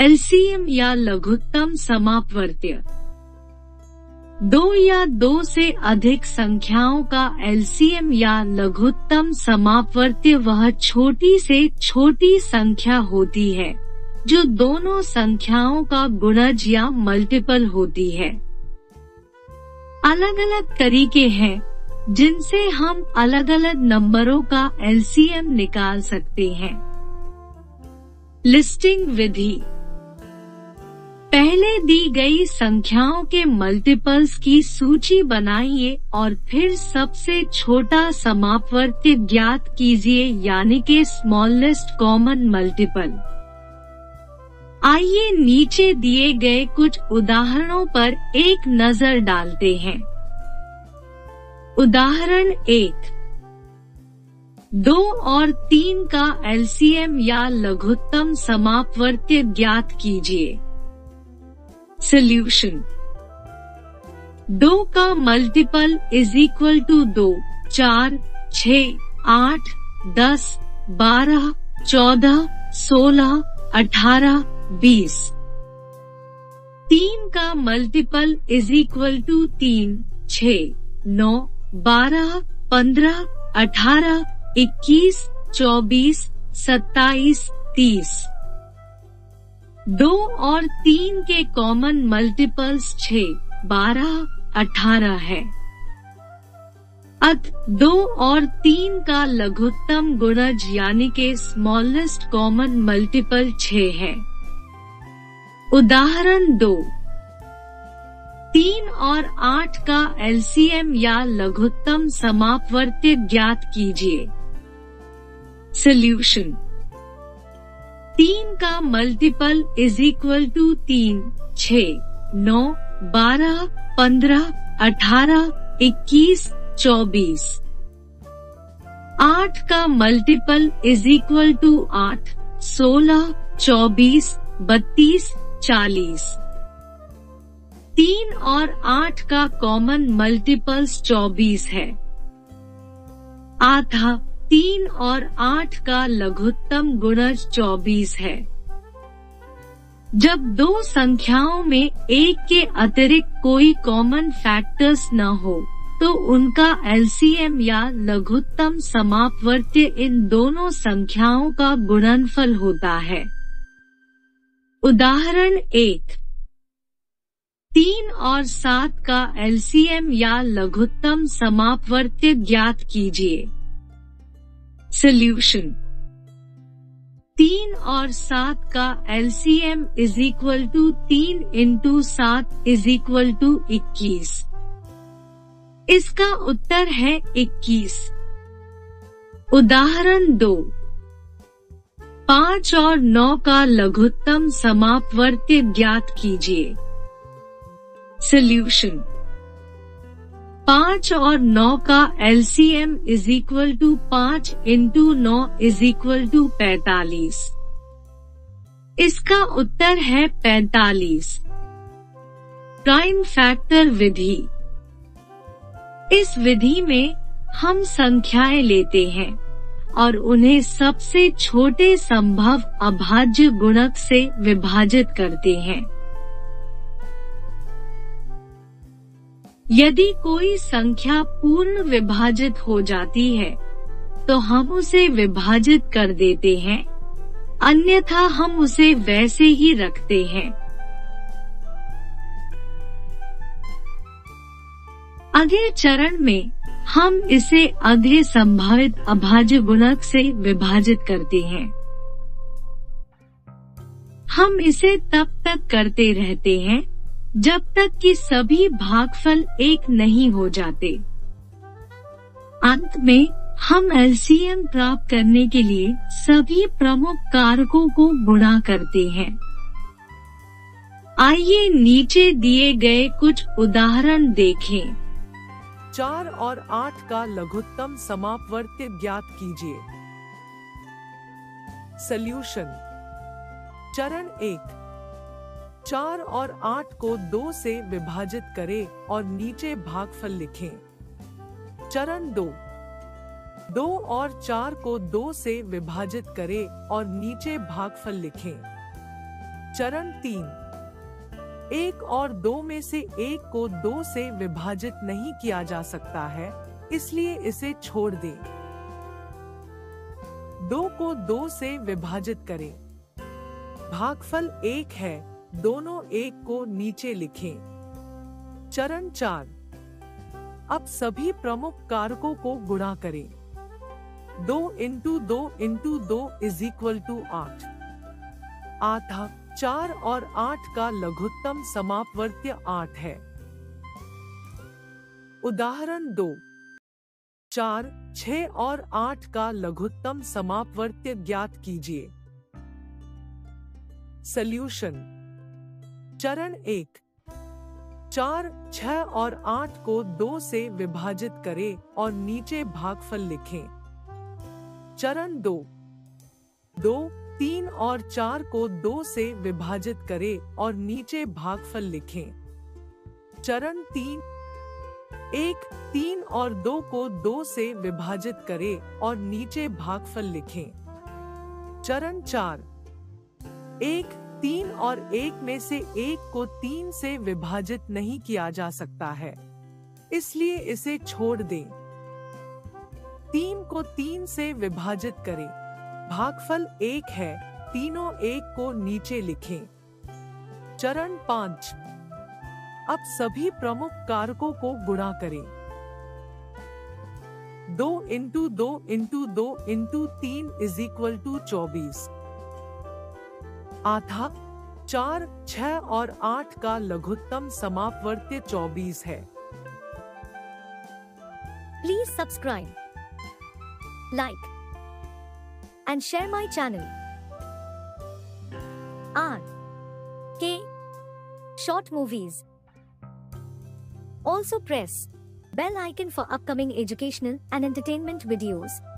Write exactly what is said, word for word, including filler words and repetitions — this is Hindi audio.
एलसीएम या लघुत्तम समापवर्त्य दो या दो से अधिक संख्याओं का एलसीएम या लघुत्तम समापवर्त्य वह छोटी से छोटी संख्या होती है जो दोनों संख्याओं का गुणज या मल्टीपल होती है। अलग अलग तरीके हैं जिनसे हम अलग अलग नंबरों का एलसीएम निकाल सकते हैं। लिस्टिंग विधि पहले दी गई संख्याओं के मल्टीपल्स की सूची बनाइए और फिर सबसे छोटा समापवर्त्य ज्ञात कीजिए यानी के स्मॉलेस्ट कॉमन मल्टीपल। आइए नीचे दिए गए कुछ उदाहरणों पर एक नजर डालते हैं। उदाहरण एक, दो और तीन का एलसीएम या लघुत्तम समापवर्त्य ज्ञात कीजिए। सॉल्यूशन, दो का मल्टीपल इज इक्वल टू दो, चार, छह, आठ, दस, बारह, चौदह, सोलह, अठारह, बीस। तीन का मल्टीपल इज इक्वल टू तीन, छह, नौ, बारह, पंद्रह, अठारह, इक्कीस, चौबीस, सत्ताईस, तीस। दो और तीन के कॉमन मल्टीपल्स छह, बारह, अठारह है। अतः दो और तीन का लघुत्तम गुणज यानी के स्मॉलेस्ट कॉमन मल्टीपल छह है। उदाहरण दो, तीन और आठ का एलसीएम या लघुत्तम समापवर्त्य ज्ञात कीजिए। सॉल्यूशन, तीन का मल्टीपल इज इक्वल टू तीन, छह, नौ, बारह, पंद्रह, अठारह, इक्कीस, चौबीस। आठ का मल्टीपल इज इक्वल टू आठ, सोलह, चौबीस, बत्तीस, चालीस। तीन और आठ का कॉमन मल्टीपल्स चौबीस है। आधा तीन और आठ का लघुत्तम गुणज चौबीस है। जब दो संख्याओं में एक के अतिरिक्त कोई कॉमन फैक्टर्स न हो तो उनका एलसीएम या लघुत्तम समापवर्त्य इन दोनों संख्याओं का गुणनफल होता है। उदाहरण एक, तीन और सात का एलसीएम या लघुत्तम समापवर्त्य ज्ञात कीजिए। सॉल्यूशन, तीन और सात का एलसीएम इज इक्वल टू तीन इंटू सात इज इक्वल टू इक्कीस। इसका उत्तर है इक्कीस। उदाहरण दो, पाँच और नौ का लघुत्तम समापवर्त्य ज्ञात कीजिए। सॉल्यूशन, पाँच और नौ का एलसीएम इज इक्वल टू पाँच इंटू नौ इज इक्वल टू पैतालीस। इसका उत्तर है पैतालीस। प्राइम फैक्टर विधि, इस विधि में हम संख्याएं लेते हैं और उन्हें सबसे छोटे संभव अभाज्य गुणक से विभाजित करते हैं। यदि कोई संख्या पूर्ण विभाजित हो जाती है तो हम उसे विभाजित कर देते हैं, अन्यथा हम उसे वैसे ही रखते हैं। अगले चरण में हम इसे अगले संभावित अभाज्य गुणक से विभाजित करते हैं। हम इसे तब तक करते रहते हैं जब तक कि सभी भागफल एक नहीं हो जाते। अंत में हम एलसीएम प्राप्त करने के लिए सभी प्रमुख कारकों को गुणा करते हैं। आइए नीचे दिए गए कुछ उदाहरण देखें। चार और आठ का लघुत्तम समापवर्त्य ज्ञात कीजिए। सॉल्यूशन, चरण एक, चार और आठ को दो से विभाजित करें और नीचे भागफल लिखें। चरण दो, दो और चार को दो से विभाजित करें और नीचे भागफल लिखें। चरण तीन, एक और दो में से एक को दो से विभाजित नहीं किया जा सकता है, इसलिए इसे छोड़ दें। दो को दो से विभाजित करें। भागफल एक है, दोनों एक को नीचे लिखें। चरण चार, अब सभी प्रमुख कारकों को गुणा करें। दो इंटू दो इंटू दो इज इक्वल टू आठ। आधा, चार और आठ का लघुत्तम समापवर्त्य आठ है। उदाहरण दो, चार, छह और आठ का लघुत्तम समापवर्त्य ज्ञात कीजिए। सॉल्यूशन। चरण एक, चार, छह और आठ को दो से विभाजित करें और नीचे भागफल लिखें। चरण दो, दो, तीन और चार को दो से विभाजित करें और नीचे भागफल लिखें। चरण तीन, एक, तीन और दो को दो से विभाजित करें और नीचे भागफल लिखें। चरण चार, एक, तीन और एक में से एक को तीन से विभाजित नहीं किया जा सकता है, इसलिए इसे छोड़ दें। तीन को तीन से विभाजित करें। भागफल एक है, तीनों एक को नीचे लिखें। चरण पाँच, अब सभी प्रमुख कारकों को गुणा करें। दो इंटू दो इंटू दो इंटू तीन इज इक्वल टू चौबीस। आधा, चार, छह और आठ का लघुत्तम समापवर्त्य चौबीस है। Please subscribe, like and share my channel R K Short Movies. Also press bell icon for upcoming educational and entertainment videos.